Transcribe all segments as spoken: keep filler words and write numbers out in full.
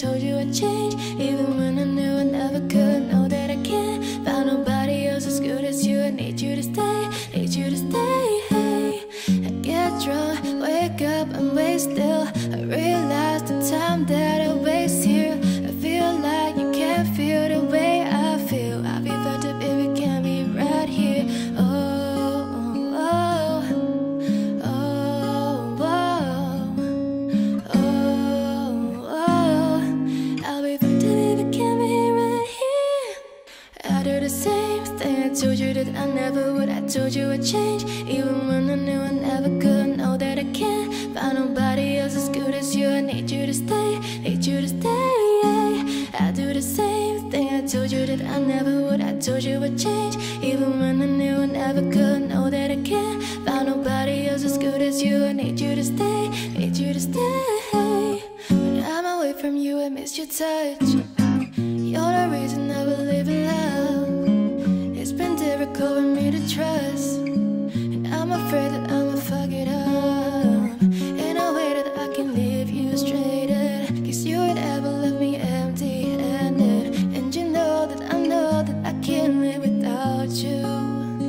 told you I'd change, even when I knew I never could. Know that I can't find nobody else as good as you. I need you to stay, need you to stay. Hey, I get drunk, wake up and wait still. I realize the time that I waste here. I feel like you can't feel the way I feel. I'll be fucked up if you can't be right here. Oh. Told you that I never would. I told you I'd change, even when I knew I never could. Know that I can't find nobody else as good as you. I need you to stay, need you to stay. I do the same thing. I told you that I never would. I told you I'd change, even when I knew I never could. Know that I can't find nobody else as good as you. I need you to stay, need you to stay. When I'm away from you, I miss your touch. You're the reason I believe in love. Difficult for me to trust, and I'm afraid that I'ma fuck it up in a way that I can leave you stranded. Cause you would ever left me empty-handed, and you know that I know that I can't live without you.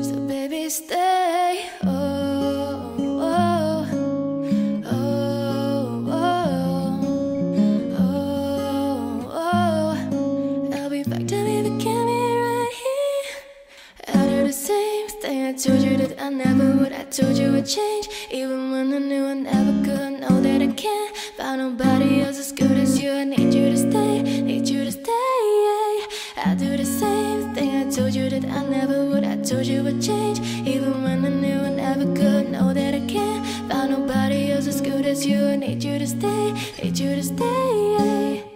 So baby, stay. Oh, oh, oh, oh, oh, oh, oh. I'll be back to me the camera. Same thing. I told you that I never would. I told you I'd change, even when I knew I never could. Know that I can't find nobody else as good as you. I need you to stay, need you to stay. I do the same thing. I told you that I never would. I told you I'd change, even when I knew I never could. Know that I can't find nobody else as good as you. I need you to stay, need you to stay.